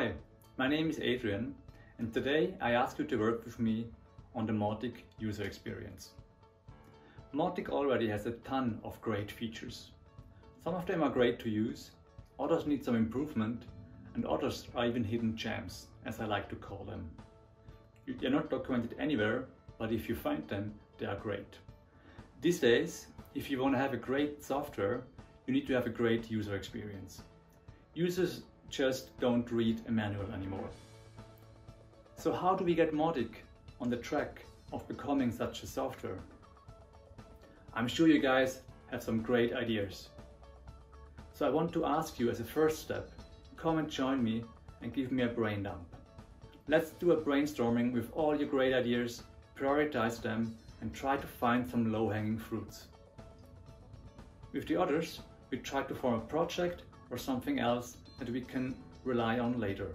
Hi, my name is Adrian, and today I ask you to work with me on the Mautic user experience. Mautic already has a ton of great features. Some of them are great to use, others need some improvement, and others are even hidden gems, as I like to call them. They're not documented anywhere, but if you find them, they are great. These days, if you want to have a great software, you need to have a great user experience. Users just don't read a manual anymore. So how do we get Mautic on the track of becoming such a software? I'm sure you guys have some great ideas. So I want to ask you as a first step, come and join me and give me a brain dump. Let's do a brainstorming with all your great ideas, prioritize them and try to find some low-hanging fruits. With the others, we try to form a project or something else that we can rely on later.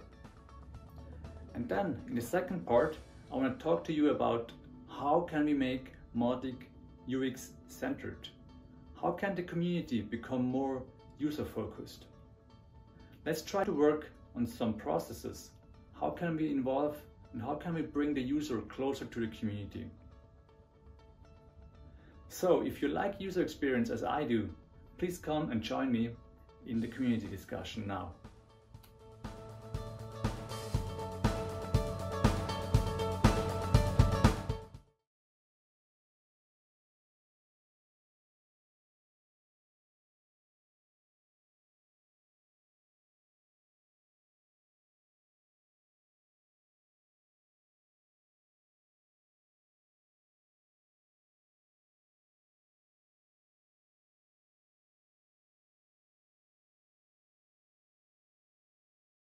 And then in the second part, I want to talk to you about how can we make Mautic UX centered? How can the community become more user focused? Let's try to work on some processes. How can we involve and how can we bring the user closer to the community? So if you like user experience as I do, please come and join me in the community discussion now.